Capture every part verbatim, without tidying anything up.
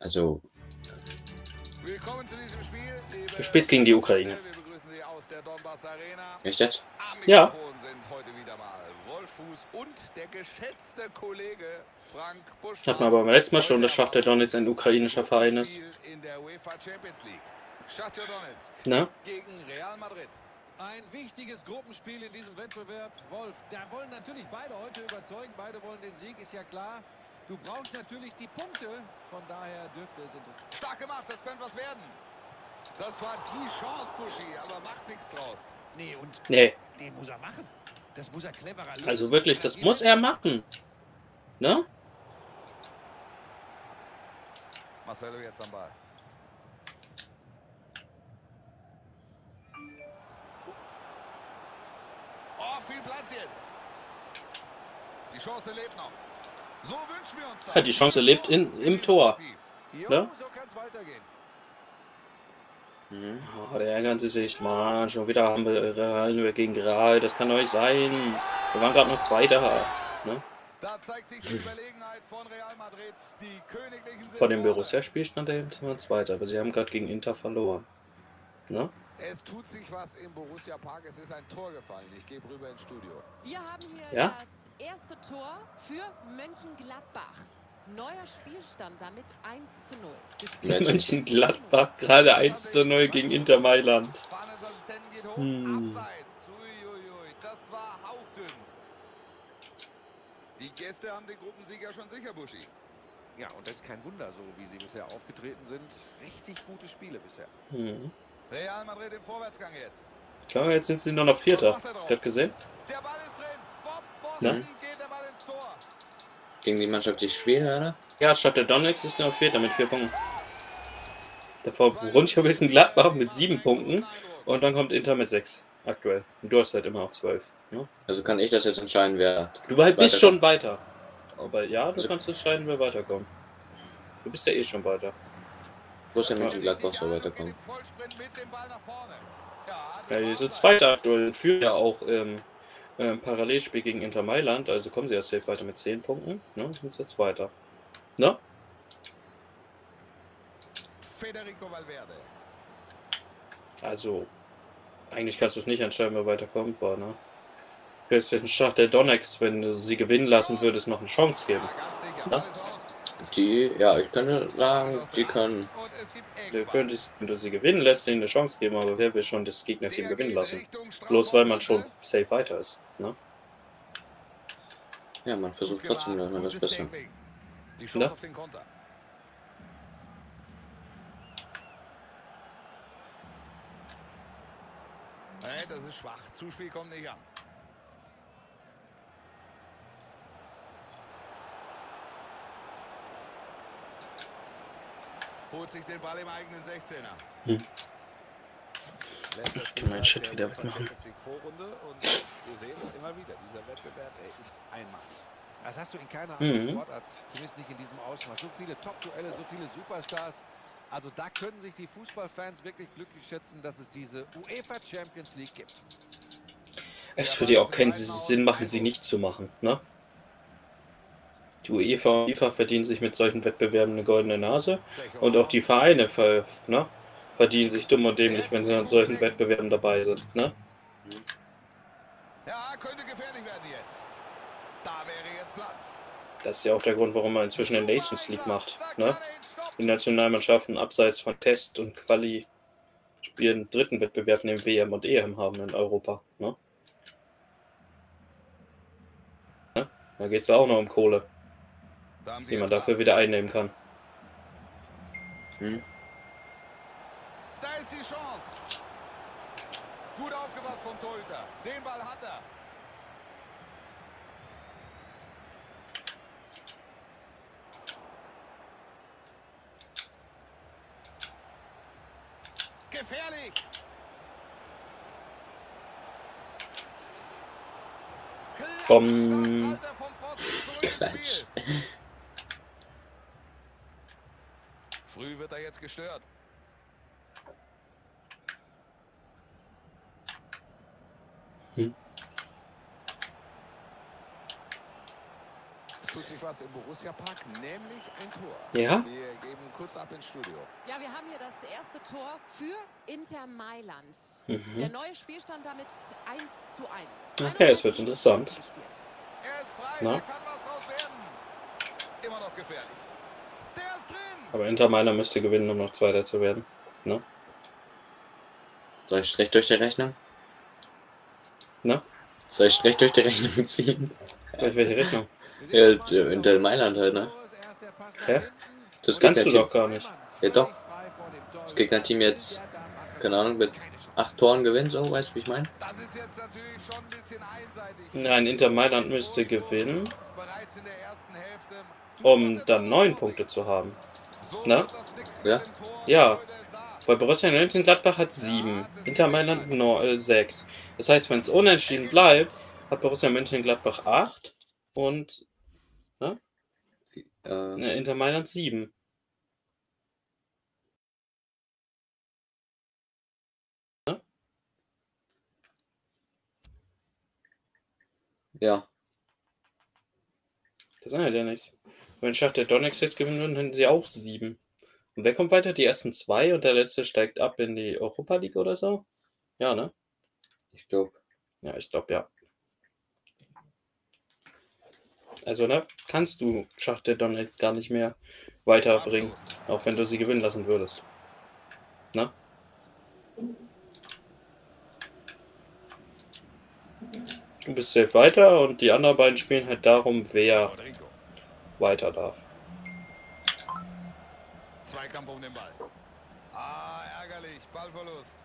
Also. Willkommen zu diesem Spiel, liebe du spielst gegen die Ukraine. Wir begrüßen Sie aus der Donbass-Arena. Echt jetzt? Ja. Das hat man aber beim letzten Mal schon, dass Schachtar Donezk ein ukrainischer Verein ist. Na? Gegen Real Madrid. Ein wichtiges Gruppenspiel in diesem Wettbewerb, Wolf. Da wollen natürlich beide heute überzeugen, beide wollen den Sieg, ist ja klar. Du brauchst natürlich die Punkte, von daher dürfte es interessant. Stark gemacht, das könnte was werden. Das war die Chance, Puschi, aber macht nichts draus. Nee, und nee. Den muss er machen. Das muss er cleverer lösen. Also wirklich, das muss er machen. Ne? Marcelo jetzt am Ball. Viel Platz jetzt. Die Chance lebt noch. So wünschen wir uns das. Ja, die Chance lebt in, im Tor. Ne? So kann es weitergehen. Hm. Oh, der ärgern sie sich. Mann, schon wieder haben wir Real gegen Real. Das kann doch nicht sein. Wir waren gerade noch Zweiter. Ne? Da zeigt sich die Überlegenheit von Real Madrid. Die königlichen Vor dem Borussia-Spiel stand er eben zwar Zweiter, aber sie haben gerade gegen Inter verloren. Ne? Es tut sich was im Borussia Park. Es ist ein Tor gefallen. Ich gebe rüber ins Studio. Wir haben hier ja? das erste Tor für Mönchengladbach. Neuer Spielstand damit eins zu null. Mönchengladbach gerade eins zu null gegen Inter Mailand. Hm. Das war hauchdünn. Die Gäste haben den Gruppensieger schon sicher, Buschi. Ja, und das ist kein Wunder, so wie sie bisher aufgetreten sind. Richtig gute Spiele bisher. Hm. Real Madrid im Vorwärtsgang jetzt. Klar, jetzt sind sie nur noch Vierter. Hast du gerade gesehen? Der Ball ist drin. Vom Pfosten geht der Ball ins Tor. Gegen die Mannschaft, die ich spiele, oder? Ja, Schachtar Donezk ist nur noch Vierter mit vier Punkten. Davor Borussia Mönchengladbach mit sieben Punkten. Und dann kommt Inter mit sechs. Aktuell. Und du hast halt immer auch zwölf. Ne? Also kann ich das jetzt entscheiden, wer. Du bist schon weiter. Aber ja, du also kannst entscheiden, wer weiterkommt. Du bist ja eh schon weiter. Borussia Mönchengladbach so weiterkommen. Ja, diese zweite aktuell führt ja auch im ähm, Parallelspiel gegen Inter Mailand, also kommen sie ja safe weiter mit zehn Punkten, ne? Sind sie Zweiter. Ne? Federico Valverde. Also, eigentlich kannst du es nicht entscheiden, wer weiterkommt, war, ne? Du hättest den Schachtar Donezk, wenn du sie gewinnen lassen würdest, noch eine Chance geben. Ne? Die, ja, ich könnte sagen, die können. Du könntest, wenn du sie gewinnen lässt, ihnen eine Chance geben, aber wer will schon das Gegnerteam gewinnen lassen? Bloß weil man schon safe weiter ist, ne? Ja, man versucht trotzdem immer das Beste. Die Chance auf den Konter. Hey, das ist schwach. Zuspiel kommt nicht an. Holt sich den Ball im eigenen sechzehner. Hm. Ich kann meinen Shit wieder wegmachen. Und wir sehen es immer wieder. Dieser Wettbewerb, er ist einmalig. Das hast du in keiner anderen mhm. Sportart, zumindest nicht in diesem Ausmaß. So viele Top-Duelle, so viele Superstars. Also da können sich die Fußballfans wirklich glücklich schätzen, dass es diese UEFA Champions League gibt. Es ja, würde ja auch keinen Sinn machen, sie nicht zu machen, ne? Die UEFA und FIFA verdienen sich mit solchen Wettbewerben eine goldene Nase und auch die Vereine ver, ne, verdienen sich dumm und dämlich, wenn sie an solchen Wettbewerben dabei sind. Ne? Ja, könnte gefährlich werden jetzt. Da wäre jetzt Platz. Das ist ja auch der Grund, warum man inzwischen eine Nations League macht. Ne? Die Nationalmannschaften abseits von Test und Quali spielen einen dritten Wettbewerb neben W M und E M haben in Europa. Ne? Ne? Da geht es ja auch noch um Kohle, die man dafür wieder einnehmen kann. Hm. Da ist die Chance. Gut aufgepasst vom Torhüter. Den Ball hat er. Gefährlich. Komm. Klatsch. Früh wird er jetzt gestört. Hm. Es tut sich was im Borussia Park, nämlich ein Tor. Ja? Wir geben kurz ab ins Studio. Ja, wir haben hier das erste Tor für Inter Mailand. Mhm. Der neue Spielstand damit eins zu eins. Okay, es wird interessant. Er ist frei, na? Er kann was draus werden. Immer noch gefährlich. Der ist drin. Aber Inter Mailand müsste gewinnen, um noch Zweiter zu werden. Ne? Soll ich Strich durch die Rechnung? Ne? Soll ich Strich durch die Rechnung ziehen? Durch welche Rechnung? Ja, Inter Mailand halt, ne? Hä? Das kannst du doch gar nicht. Ja doch. Das Gegnerteam jetzt, keine Ahnung, mit acht Toren gewinnt, so, weißt du, wie ich meine? Nein, Inter Mailand müsste gewinnen, um dann neun Punkte zu haben. Na? Ja. Ja. Bei Borussia Mönchengladbach hat sieben, Inter Mailand sechs. Das heißt, wenn es unentschieden bleibt, hat Borussia Mönchengladbach acht und ne? Ähm. Ne, Inter Mailand sieben. Ne? Ja. Das ändert ja nichts. Wenn Schachtar Donezk jetzt gewinnen würden, hätten sie auch sieben. Und wer kommt weiter? Die ersten zwei und der letzte steigt ab in die Europa League oder so? Ja, ne? Ich glaube. Ja, ich glaube, ja. Also, ne? Kannst du Schachtar Donezk gar nicht mehr weiterbringen, auch wenn du sie gewinnen lassen würdest. Ne? Du bist safe weiter und die anderen beiden spielen halt darum, wer weiter darf. Zweikampf um den Ball. Ah, ärgerlich. Ballverlust.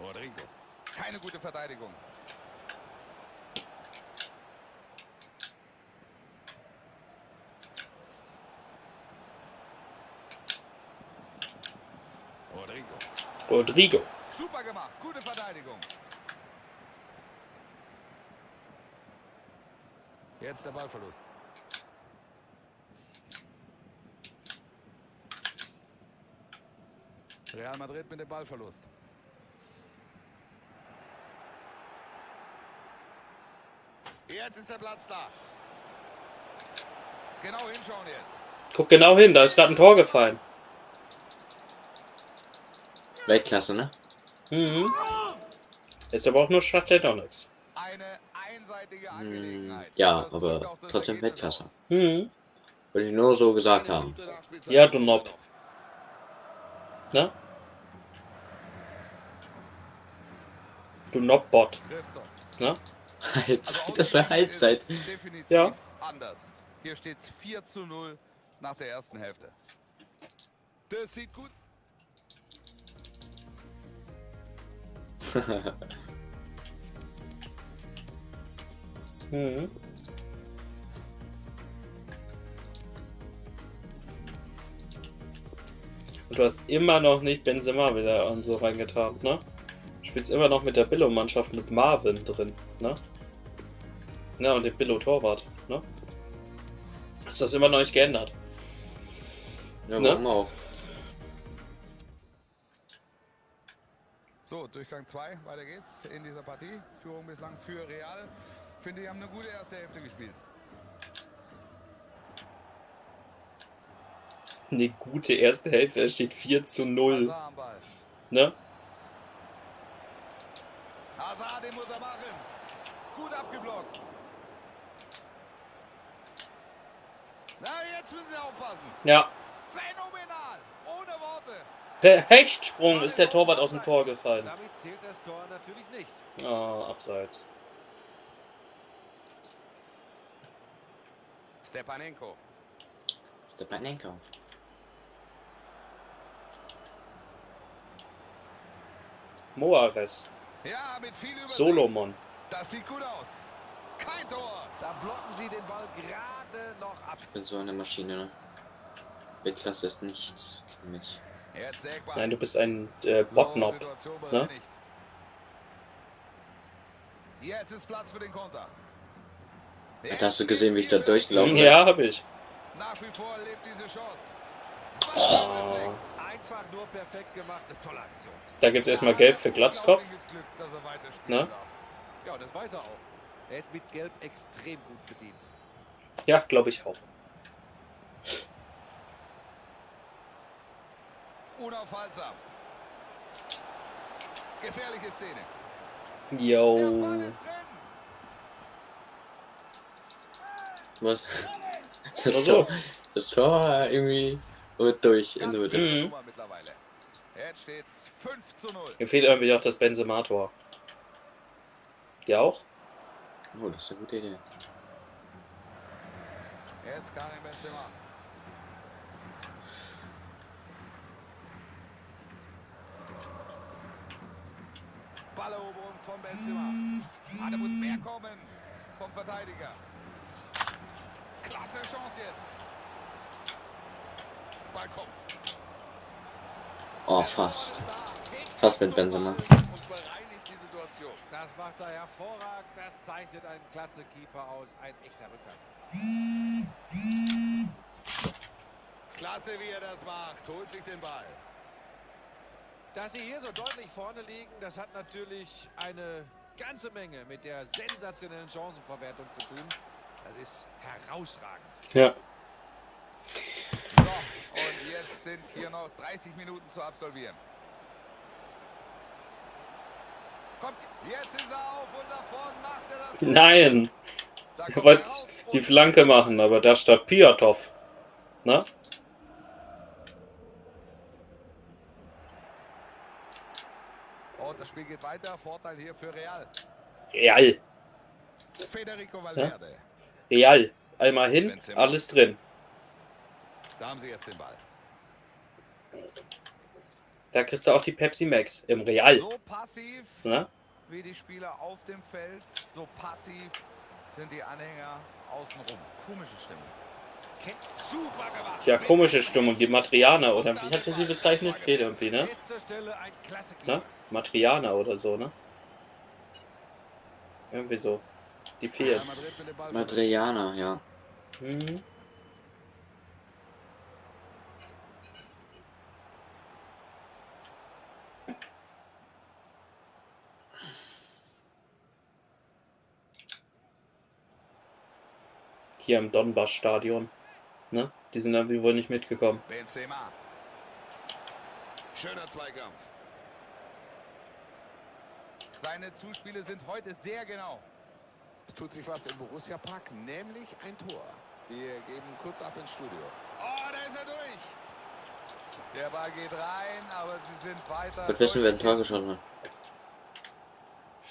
Rodrigo. Keine gute Verteidigung. Rodrigo. Rodrigo. Super gemacht, gute Verteidigung. Jetzt der Ballverlust. Real Madrid mit dem Ballverlust. Jetzt ist der Platz da. Genau hinschauen jetzt. Guck genau hin, da ist gerade ein Tor gefallen. Weltklasse, ne? Mhm. Ist aber auch nur Schachtar Donezk. Eine einseitige Angelegenheit. Ja, aber trotzdem Weltklasse. Mhm. Würde ich nur so gesagt haben. Ja, du Nob. Ne? Du Nobbot. Ne? Halbzeit, das war Halbzeit. Ja. Anders. Hier steht's vier zu null nach der ersten Hälfte. Das sieht gut. hm. Und du hast immer noch nicht Benzema wieder und so reingetan, ne? Du spielst immer noch mit der Billo-Mannschaft mit Marvin drin, ne? Na, und dem Billo-Torwart, ne? Hast das immer noch nicht geändert? Ja, warum auch? So, Durchgang zwei, weiter geht's in dieser Partie. Führung bislang für Real. Finde, die haben eine gute erste Hälfte gespielt. Eine gute erste Hälfte, es steht vier zu null. Ne? Hazard, den muss er machen. Gut abgeblockt. Na, jetzt müssen sie aufpassen. Ja. Phänomenal, ohne Worte. Per Hechtsprung ist der Torwart aus dem Tor gefallen. Damit zählt das Tor natürlich nicht. Ah, oh, abseits. Stepanenko. Stepanenko. Moares. Ja, mit viel Übersicht. Solomon. Das sieht gut aus. Kein Tor. Da blocken sie den Ball gerade noch ab. Ich bin so eine Maschine, ne? Weltklasse ist nichts gegen mich. Nein, du bist ein äh, Bocknob. Ne? Jetzt ist Platz für den Konter. Hast du gesehen, wie ich da durchgelaufen bin? Ja, hab ich. Nach wie vor lebt diese Chance. Oh. Da gibt es erstmal Gelb für Glatzkopf. Ne? Ja, das weiß er auch. Er ist mit Gelb extrem gut bedient. Ja, glaube ich auch. Unaufhaltsam. Gefährliche Szene. Yo. Was? Das Tor, das Tor irgendwie und durch in der Mitte. Mhm. Mir fehlt irgendwie auch das Benzema-Tor. Dir auch? Oh, das ist eine gute Idee. Jetzt kann ich Benzema. Balleroberung von Benzema. Ah, da muss mehr kommen vom Verteidiger. Klasse Chance jetzt. Ball kommt. Oh, fast. Fast mit Benzema. Das macht er hervorragend, das zeichnet einen klasse Keeper aus, ein echter Rückhalt. Klasse, wie er das macht, holt sich den Ball. Dass sie hier so deutlich vorne liegen, das hat natürlich eine ganze Menge mit der sensationellen Chancenverwertung zu tun. Das ist herausragend. Ja. So, und jetzt sind hier noch dreißig Minuten zu absolvieren. Kommt, jetzt ist er auf und nach vorne macht er das. Nein! Er wollte die Flanke machen, aber da stand Piatov. Na? Und das Spiel geht weiter. Vorteil hier für Real. Real. Federico Valverde. Ja? Real. Einmal hin, alles drin. Da haben sie jetzt den Ball. Da kriegst du auch die Pepsi Max im Real. So passiv, na? Wie die Spieler auf dem Feld, so passiv sind die Anhänger außenrum. Komische Stimmung. Super gemacht. Ja, komische Stimmung. Die Madrianer, oder wie hat er sie bezeichnet? Fehlt irgendwie, ne? Na? Madrianer oder so, ne? Irgendwie so. Die fehlt. Madrianer, ja. Mhm. Hier im Donbass-Stadion. Ne? Die sind irgendwie wohl nicht mitgekommen. Benzema. Schöner Zweikampf. Seine Zuspiele sind heute sehr genau. Es tut sich was im Borussia Park, nämlich ein Tor. Wir geben kurz ab ins Studio. Oh, da ist er durch. Der Ball geht rein, aber sie sind weiter. Das wissen wir, ein Tor geschossen haben.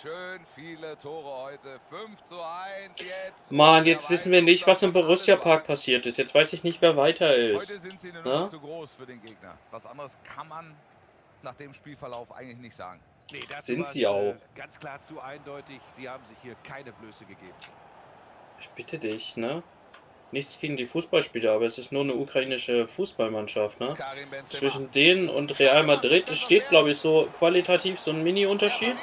Schön viele Tore heute. fünf zu eins jetzt. Mann, jetzt wissen wir nicht, was im Borussia Park passiert ist. Jetzt weiß ich nicht, wer weiter ist. Heute sind sie eine Nummer zu groß für den Gegner. Was anderes kann man nach dem Spielverlauf eigentlich nicht sagen. Nee, das sind sie auch. Ganz klar zu eindeutig. Sie haben sich hier keine Blöße gegeben. Ich bitte dich, ne? Nichts gegen die Fußballspieler, aber es ist nur eine ukrainische Fußballmannschaft, ne? Zwischen denen und Real Madrid steht, glaube ich, so qualitativ so ein Mini-Unterschied.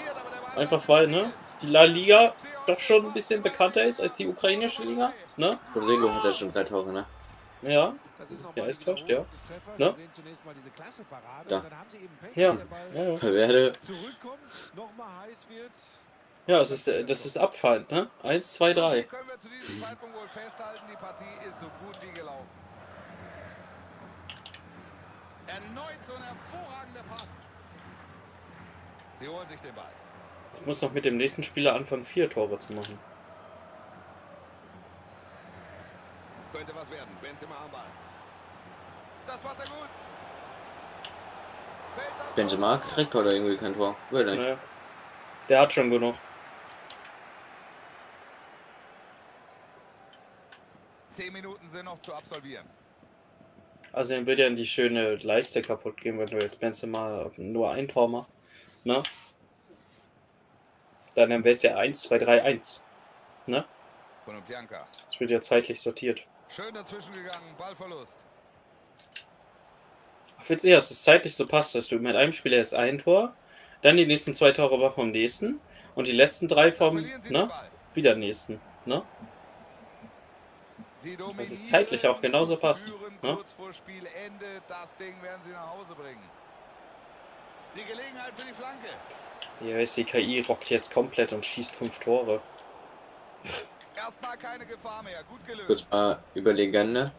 Einfach weil, ne? Die La Liga doch schon ein bisschen bekannter ist als die ukrainische Liga, ne? Rodrigo hat ja schon drei Tore, ne? Ja. Ja, ist täuscht, ja. Ne? Da. Ja. Ja, ja. Ja, das ist, das ist Abfall, ne? eins, zwei, drei. Können wir zu diesem Zeitpunkt wohl festhalten, die Partie ist so gut wie gelaufen. Erneut so ein hervorragender Pass. Sie holen sich den Ball. Ich muss noch mit dem nächsten Spieler anfangen, vier Tore zu machen. Könnte was werden, Benzema am Ball. Das macht er gut. Benzema kriegt heute irgendwie kein Tor. Naja. Der hat schon genug. Zehn Minuten sind noch zu absolvieren. Also dann wird ja die schöne Leiste kaputt gehen, wenn du jetzt Benzema nur ein Tor machst. Na? Dann wäre es ja eins, zwei, drei, eins. Ne? Es wird ja zeitlich sortiert. Schön dazwischen gegangen, Ballverlust. Auf jetzt eher, dass es zeitlich so passt, dass du mit einem Spieler erst ein Tor, dann die nächsten zwei Tore war vom nächsten und die letzten drei vom, ne? Wieder nächsten, ne? dass es zeitlich auch genauso passt. Ne? Kurz vor Spielende, das Ding werden sie nach Hause bringen. Die Gelegenheit für die Flanke. Ja, ist die K I rockt jetzt komplett und schießt fünf Tore. Erstmal keine Gefahr mehr, gut gelöst. Kurz mal überlegen, ne?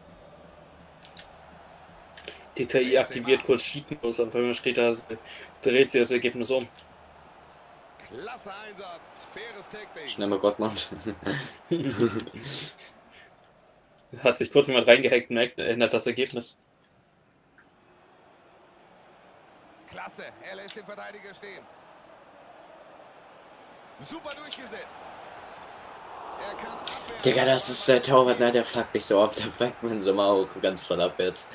Die K I aktiviert kurz Cheat-Modus, auf einmal steht da, dreht sie das Ergebnis um. Klasse Einsatz, faires Taxi. Schnell mal Gottmann. Hat sich kurz jemand reingehackt und ändert das Ergebnis. Klasse, er lässt den Verteidiger stehen. Super durchgesetzt. Er kann abwärts. Digga, das ist der Torwart, ne? Der flackt nicht so oft, der flackt man so mal auch ganz voll abwärts.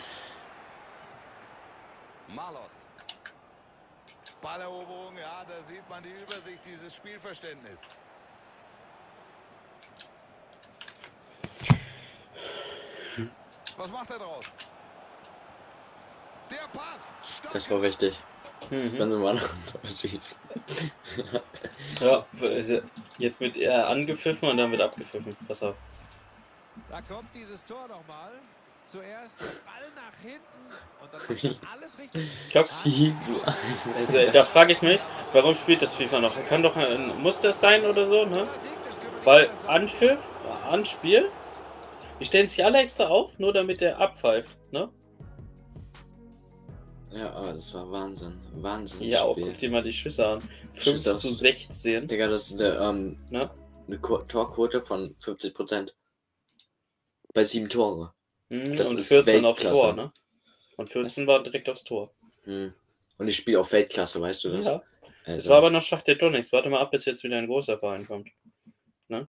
Malos. Balleroberung, ja, da sieht man die Übersicht, dieses Spielverständnis. Hm. Was macht er draus? Der passt. Stark. Das war wichtig. Mhm. Benzema noch ein Tor schießt. Ja, jetzt wird er angepfiffen und dann wird abgepfiffen. Pass auf. Da kommt dieses Tor nochmal. Zuerst Ball nach hinten und dann alles richtig. Ich glaub, also, da frage ich mich, warum spielt das FIFA noch? Kann doch ein, muss das sein oder so, ne? Weil Anpfiff, Anspiel, die stellen sich alle extra auf, nur damit der abpfeift, ne? Ja, aber das war Wahnsinn. Wahnsinn. Ja, auch, guck dir mal die Schüsse an. fünf zu sechzehn. Digga, das ist der, ähm, ne? Eine Torquote von fünfzig Prozent. Bei sieben Tore. Das und ist vierzehn aufs Tor, ne? Und vierzehn war direkt aufs Tor. Mhm. Und ich spiele auf Weltklasse, weißt du das? Ja. Also. Es war aber noch Schachtar Donezk. Warte mal ab, bis jetzt wieder ein großer Verein kommt.